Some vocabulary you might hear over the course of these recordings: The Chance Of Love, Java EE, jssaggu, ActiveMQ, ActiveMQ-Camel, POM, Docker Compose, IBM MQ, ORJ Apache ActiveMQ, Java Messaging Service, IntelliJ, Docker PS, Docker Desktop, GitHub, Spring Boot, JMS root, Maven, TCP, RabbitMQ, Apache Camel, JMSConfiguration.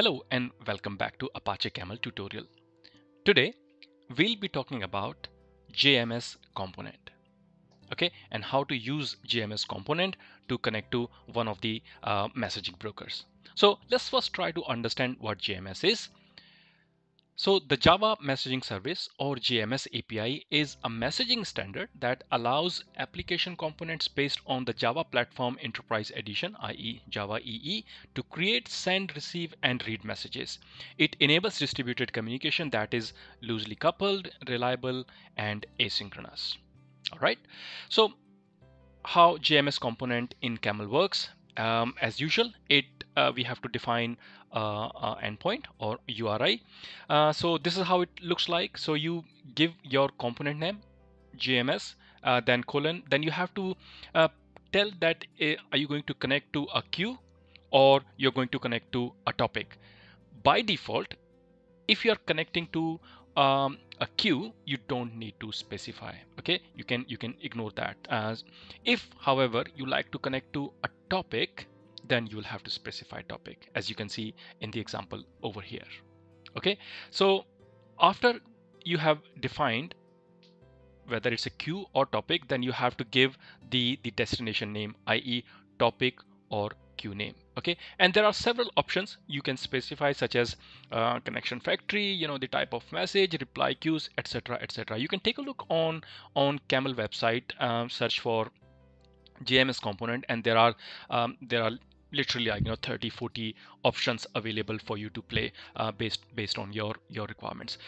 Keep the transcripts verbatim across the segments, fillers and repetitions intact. Hello and welcome back to Apache Camel tutorial. Today we'll be talking about J M S component, okay, and how to use J M S component to connect to one of the uh, messaging brokers. So let's first try to understand what J M S is. So the Java Messaging Service or J M S A P I is a messaging standard that allows application components based on the Java Platform Enterprise Edition, that is Java E E, to create, send, receive, and read messages. It enables distributed communication that is loosely coupled, reliable, and asynchronous. All right. So how J M S component in Camel works? Um, as usual, it uh, we have to define uh, uh, endpoint or U R I. Uh, so this is how it looks like. So you give your component name, J M S, uh, then colon. Then you have to uh, tell that uh, are you going to connect to a queue or you're going to connect to a topic. By default, if you're connecting to um, a queue, you don't need to specify. Okay, you can you can ignore that. Uh, if, however, you like to connect to a topic, then you will have to specify topic, as you can see in the example over here. Okay, so after you have defined whether it's a queue or topic, then you have to give the the destination name, that is topic or queue name. Okay, and there are several options you can specify, such as uh, connection factory, you know, the type of message, reply queues, etc, etc. You can take a look on on Camel website, um, search for J M S component, and there are um, there are literally, like, you know, thirty forty options available for you to play uh, based based on your your requirements.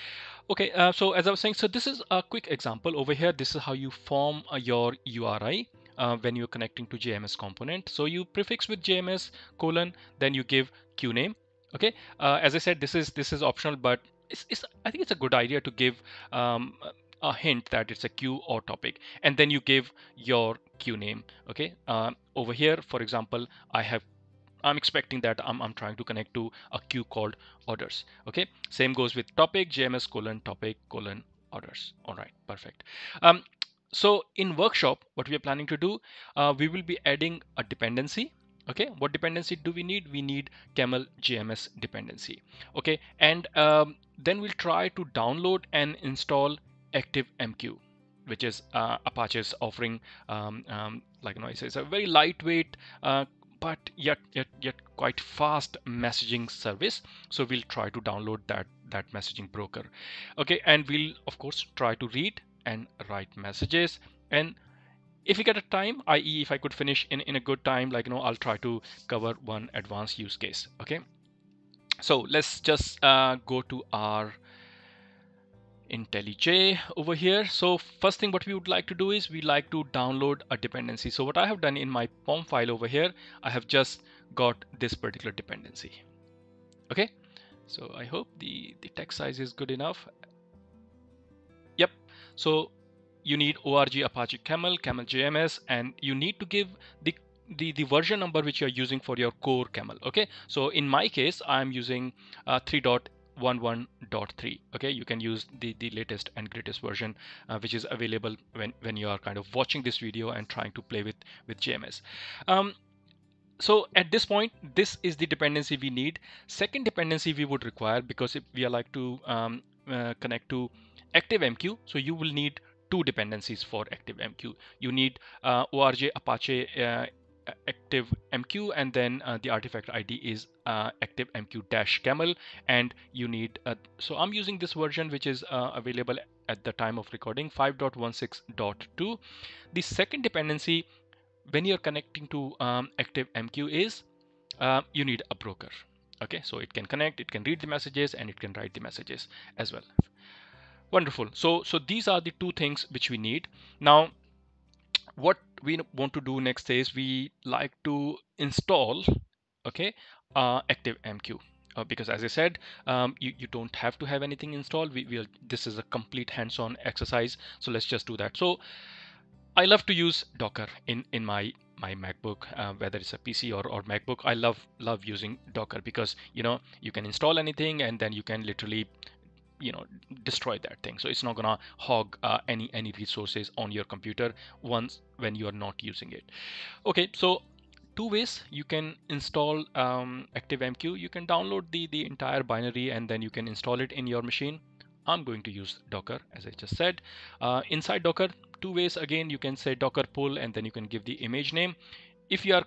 Okay, uh, so as I was saying, so this is a quick example over here. This is how you form uh, your U R I uh, when you're connecting to J M S component. So you prefix with J M S colon, then you give queue name. Okay, uh, as I said, this is this is optional, but it's, it's I think it's a good idea to give um, a hint that it's a queue or topic, and then you give your queue name. Okay, uh, over here, for example, I have I'm expecting that I'm, I'm trying to connect to a queue called orders. Okay, same goes with topic, J M S colon topic colon orders. All right, perfect. Um, so in workshop, what we are planning to do, uh, we will be adding a dependency. Okay, what dependency do we need? We need Camel J M S dependency. Okay, and um, then we'll try to download and install ActiveMQ, which is uh, Apache's offering. Um, um, like you know, it's a very lightweight, uh, but yet yet yet quite fast messaging service. So we'll try to download that that messaging broker. Okay, and we'll of course try to read and write messages. And if we get a time, that is, if I could finish in in a good time, like you know, I'll try to cover one advanced use case. Okay, so let's just uh, go to our IntelliJ over here. So first thing what we would like to do is we like to download a dependency. So what I have done in my P O M file over here, I have just got this particular dependency. Okay, so I hope the the text size is good enough. Yep, so you need O R G Apache Camel Camel J M S, and you need to give the the the version number which you are using for your core Camel. Okay, so in my case I am using uh, three point eleven point three. Okay, you can use the the latest and greatest version uh, which is available when when you are kind of watching this video and trying to play with with J M S. Um, so at this point, this is the dependency we need. Second dependency we would require, because if we are like to um, uh, connect to ActiveMQ, so you will need two dependencies for ActiveMQ. You need uh, O R J Apache uh, ActiveMQ, and then uh, the artifact I D is uh, ActiveMQ-Camel, and you need uh, so I'm using this version which is uh, available at the time of recording, five point sixteen point two. The second dependency when you're connecting to um, ActiveMQ is uh, you need a broker. Okay, so it can connect, it can read the messages, and it can write the messages as well. Wonderful. So so these are the two things which we need. Now what we want to do next is we like to install, okay, uh, ActiveMQ, uh, because as I said, um, you, you don't have to have anything installed. We will, this is a complete hands-on exercise, so let's just do that. So I love to use Docker in in my my MacBook, uh, whether it's a P C or, or MacBook. I love love using Docker because, you know, you can install anything and then you can literally, you know, destroy that thing. So it's not gonna hog uh, any any resources on your computer once when you are not using it. Okay, so two ways you can install um, ActiveMQ. You can download the, the entire binary and then you can install it in your machine. I'm going to use Docker, as I just said. Uh, inside Docker, two ways again, you can say Docker pull and then you can give the image name. If you are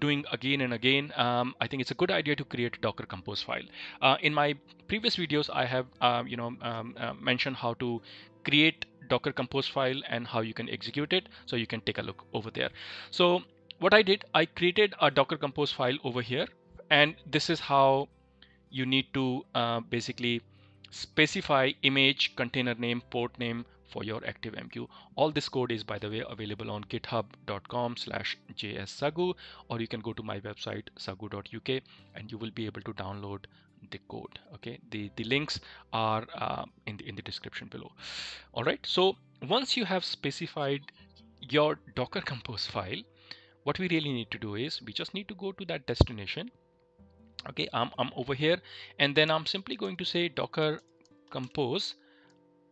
doing again and again, um, I think it's a good idea to create a Docker Compose file. Uh, in my previous videos, I have uh, you know um, uh, mentioned how to create Docker Compose file and how you can execute it. So you can take a look over there. So what I did, I created a Docker Compose file over here, and this is how you need to uh, basically specify image, container name, port name for your ActiveMQ. All this code is, by the way, available on github dot com slash j s sagu, or you can go to my website sagu dot u k and you will be able to download the code. Okay, the the links are uh, in the in the description below. All right, so once you have specified your Docker Compose file, what we really need to do is we just need to go to that destination. Okay, I'm, I'm over here, and then I'm simply going to say Docker Compose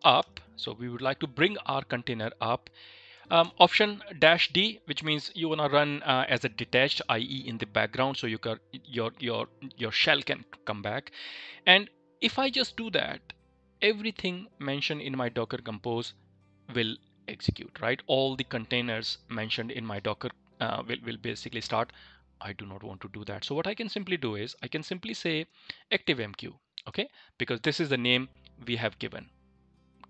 up. So we would like to bring our container up. Um, option dash D, which means you want to run uh, as a detached, that is in the background, so you can, your your your shell can come back. And if I just do that, everything mentioned in my Docker Compose will execute, right? All the containers mentioned in my Docker uh, will, will basically start. I do not want to do that. So what I can simply do is I can simply say ActiveMQ, okay, because this is the name we have given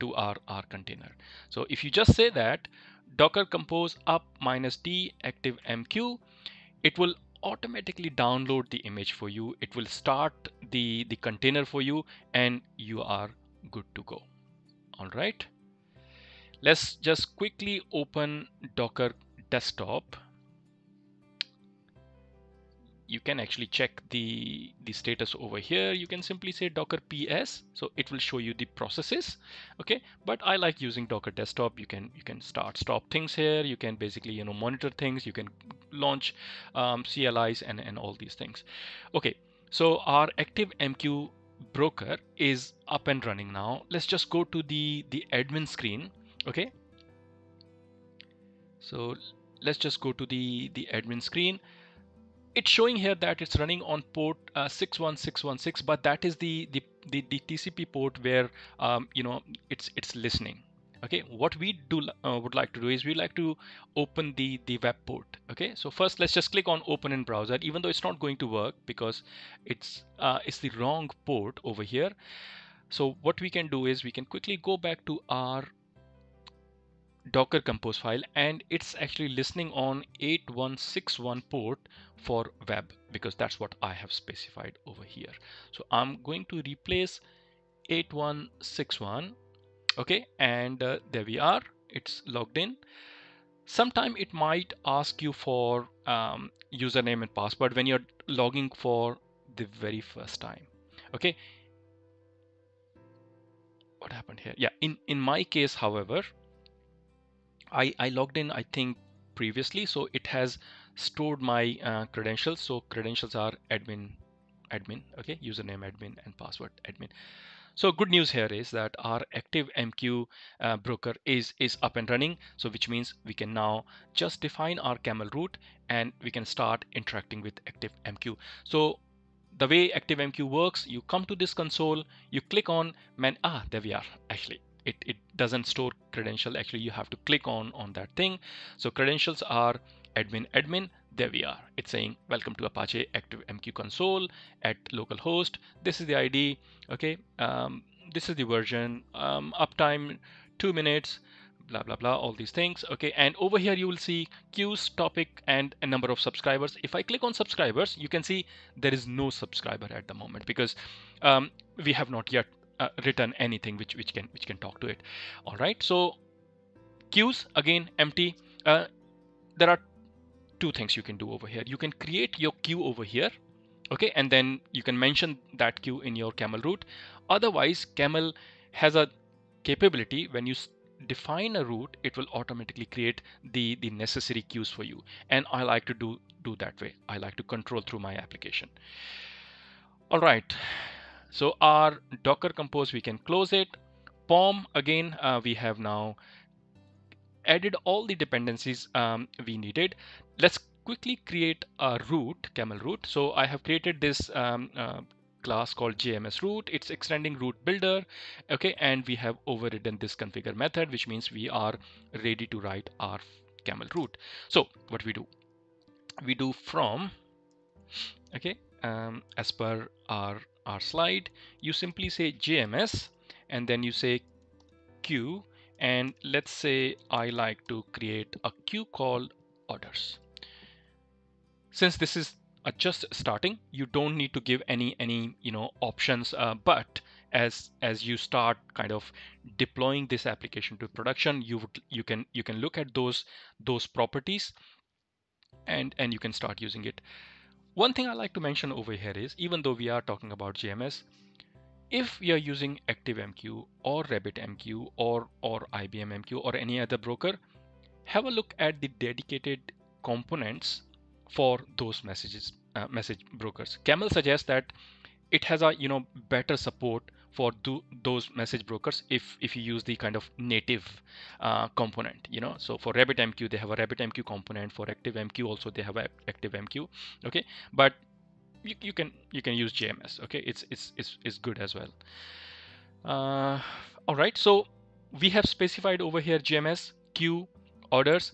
to our, our container. So if you just say that Docker Compose up minus D ActiveMQ, it will automatically download the image for you. It will start the, the container for you, and you are good to go. All right. Let's just quickly open Docker Desktop. You can actually check the, the status over here. You can simply say Docker P S, so it will show you the processes. Okay, but I like using Docker Desktop. You can you can start stop things here. You can basically you know monitor things. You can launch um, C L Is and and all these things. Okay, so our ActiveMQ broker is up and running now. Let's just go to the the admin screen. Okay, so let's just go to the the admin screen. It's showing here that it's running on port uh, six one six one six, but that is the the, the, the T C P port where um, you know it's it's listening. Okay, what we do uh, would like to do is we like to open the the web port. Okay, so first let's just click on open in browser, even though it's not going to work because it's uh, it's the wrong port over here. So what we can do is we can quickly go back to our Docker Compose file, and it's actually listening on eight one six one port for web because that's what I have specified over here. So I'm going to replace eight one six one. Okay, and uh, there we are. It's logged in. Sometime it might ask you for um, username and password when you're logging for the very first time. Okay. What happened here? Yeah, in, in my case, however, I, I logged in, I think, previously, so it has stored my uh, credentials. So credentials are admin, admin, okay, username admin and password admin. So good news here is that our ActiveMQ uh, broker is is up and running. So which means we can now just define our camel root and we can start interacting with ActiveMQ. So the way ActiveMQ works, you come to this console, you click on man. Ah, there we are. Actually, It, it doesn't store credential. Actually, you have to click on on that thing. So credentials are admin admin. There we are. It's saying welcome to Apache ActiveMQ console at localhost. This is the I D. Okay. Um, this is the version. Um, uptime two minutes. Blah blah blah. All these things. Okay. And over here you will see queues, topic, and a number of subscribers. If I click on subscribers, you can see there is no subscriber at the moment because um, we have not yet Uh, written anything which which can which can talk to it. All right, so queues again empty. Uh, there are two things you can do over here. You can create your queue over here, okay, and then you can mention that queue in your camel root. Otherwise, camel has a capability when you define a root, it will automatically create the the necessary queues for you. And I like to do do that way. I like to control through my application. All right. So our Docker Compose, we can close it. P O M, again, uh, we have now added all the dependencies um, we needed. Let's quickly create a root, camel root. So I have created this um, uh, class called J M S root. It's extending root builder. Okay, and we have overridden this configure method, which means we are ready to write our camel root. So what we do, we do from, okay, um, as per our, our slide, you simply say J M S and then you say Q, and let's say I like to create a Q called orders. Since this is uh, just starting, you don't need to give any any you know options, uh, but as as you start kind of deploying this application to production, you would, you can you can look at those those properties and and you can start using it. One thing I like to mention over here is, even though we are talking about J M S, if you're using ActiveMQ or RabbitMQ or or I B M M Q or any other broker, have a look at the dedicated components for those messages, uh, message brokers. Camel suggests that it has a you know better support for do, those message brokers if if you use the kind of native uh, component, you know. So for RabbitMQ, they have a RabbitMQ component. For ActiveMQ also, they have a ActiveMQ. Okay, but you, you can you can use J M S. Okay, it's it's it's it's good as well. Uh, all right, so we have specified over here J M S, Q, orders.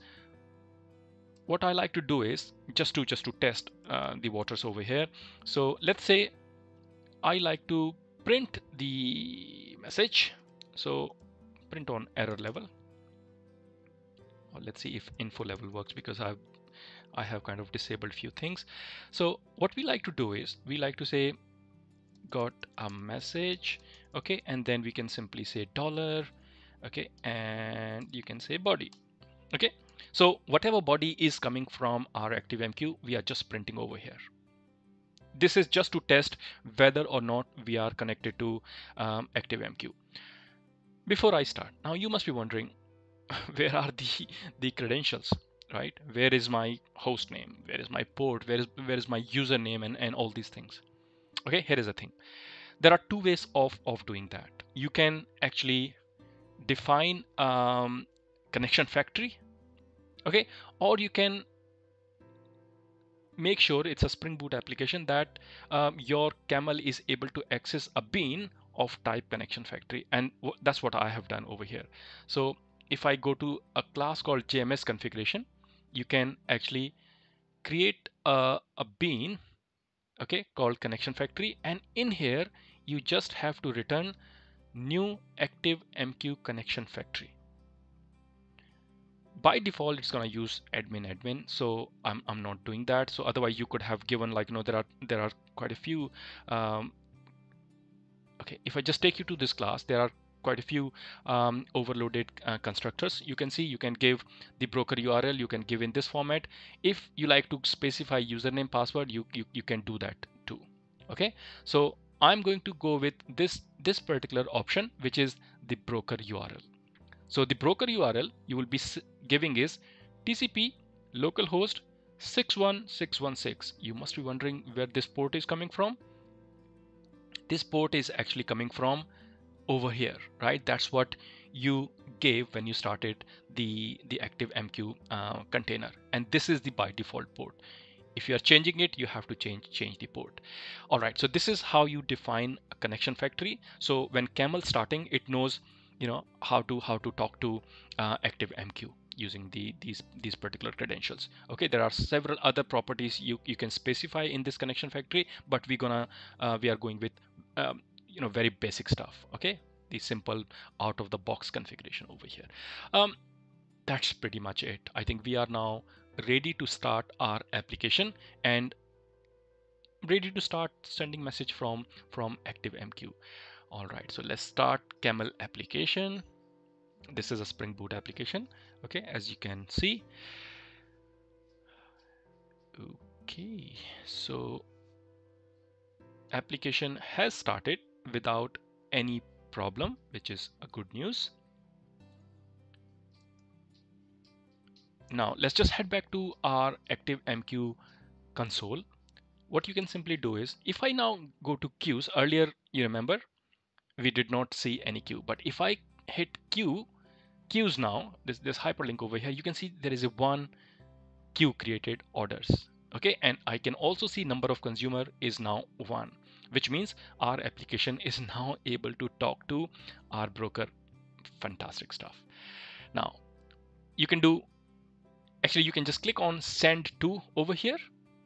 What I like to do is just to just to test uh, the waters over here. So let's say I like to print the message. So print on error level. Well, let's see if info level works, because I've I have kind of disabled few things. So what we like to do is we like to say got a message, okay, and then we can simply say dollar, okay, and you can say body, okay. So whatever body is coming from our ActiveMQ, we are just printing over here. This is just to test whether or not we are connected to um, ActiveMQ. Before I start, now you must be wondering, where are the, the credentials, right? Where is my host name? Where is my port? Where is, where is my username and, and all these things? Okay, here is the thing. There are two ways of, of doing that. You can actually define um, connection factory, okay, or you can make sure it's a Spring Boot application that um, your camel is able to access a bean of type connection factory, and that's what I have done over here. So if I go to a class called JMSConfiguration, you can actually create a, a bean, okay, called connection factory, and in here you just have to return new ActiveMQ connection factory. By default, it's going to use admin admin, so I'm, I'm not doing that. So otherwise you could have given, like, you know, there are there are quite a few um, okay, if I just take you to this class, there are quite a few um, overloaded uh, constructors. You can see you can give the broker U R L, you can give in this format. If you like to specify username, password, you you, you can do that too. Okay, so I'm going to go with this this particular option, which is the broker U R L. So the broker U R L you will be giving is T C P localhost six one six one six. You must be wondering where this port is coming from. This port is actually coming from over here, right? That's what you gave when you started the, the ActiveMQ uh, container. And this is the by default port. If you are changing it, you have to change change the port. All right, so this is how you define a connection factory. So when Camel starting, it knows, you know, how to how to talk to uh, ActiveMQ using the these these particular credentials. Okay, there are several other properties you you can specify in this connection factory, but we're gonna uh, we are going with um, you know very basic stuff. Okay, the simple out of the box configuration over here. Um, that's pretty much it. I think we are now ready to start our application and ready to start sending message from from ActiveMQ. All right, so let's start Camel application. This is a Spring Boot application, okay, as you can see. Okay, so application has started without any problem, which is a good news. Now let's just head back to our ActiveMQ console. What you can simply do is, if I now go to queues, earlier you remember we did not see any queue, but if I hit Q, queues now, this, this hyperlink over here, you can see there is a one, queue created orders. Okay, and I can also see number of consumer is now one, which means our application is now able to talk to our broker. Fantastic stuff. Now you can do, actually you can just click on send to over here.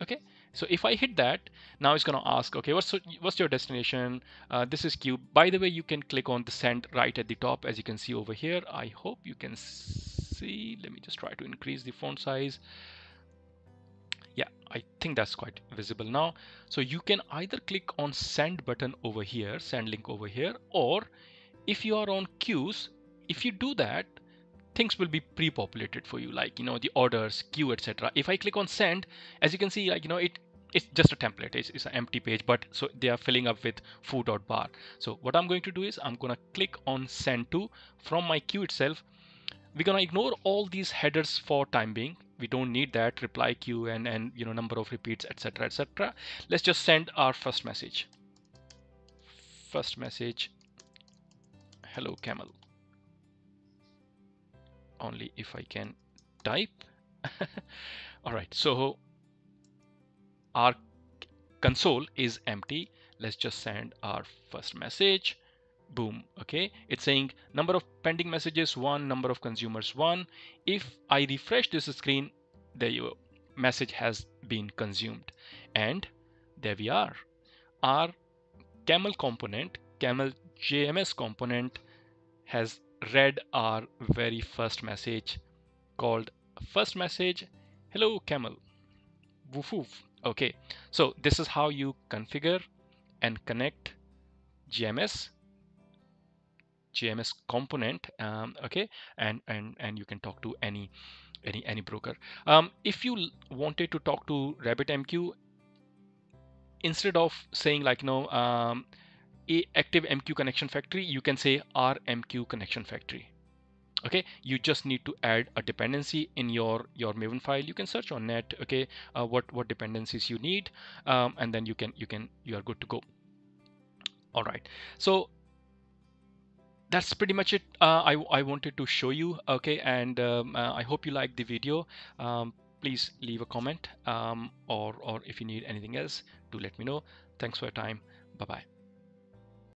Okay, so if I hit that, now it's going to ask, okay, what's what's your destination? Uh, this is queue. By the way, you can click on the send right at the top, as you can see over here. I hope you can see. Let me just try to increase the font size. Yeah, I think that's quite visible now. So you can either click on send button over here, send link over here, or if you are on queues, if you do that, things will be pre-populated for you, like, you know, the orders, queue, et cetera. If I click on send, as you can see, like, you know, it it's just a template. It's, it's an empty page, but so they are filling up with foo.bar. So what I'm going to do is I'm going to click on send to from my queue itself. We're going to ignore all these headers for time being. We don't need that reply queue and, and you know, number of repeats, et cetera, et cetera. Let's just send our first message. First message, hello camel. Only if I can type. All right, so our console is empty. Let's just send our first message. Boom. Okay, it's saying number of pending messages one, number of consumers one. If I refresh this screen, there you go. Message has been consumed, and there we are. Our camel component, camel J M S component, has read our very first message called first message, hello camel. Woof woof. Okay, so this is how you configure and connect J M S. J M S component, um, okay, and and and you can talk to any any any broker. Um, if you wanted to talk to RabbitMQ, instead of saying like no um, ActiveMQ connection factory, you can say R M Q connection factory. Okay, you just need to add a dependency in your your Maven file. You can search on net. Okay, uh, what what dependencies you need, um, and then you can you can you are good to go. All right, so that's pretty much it. Uh, I, I wanted to show you. Okay, and um, uh, I hope you liked the video. Um, please leave a comment, um, or, or if you need anything else, do let me know. Thanks for your time. Bye-bye.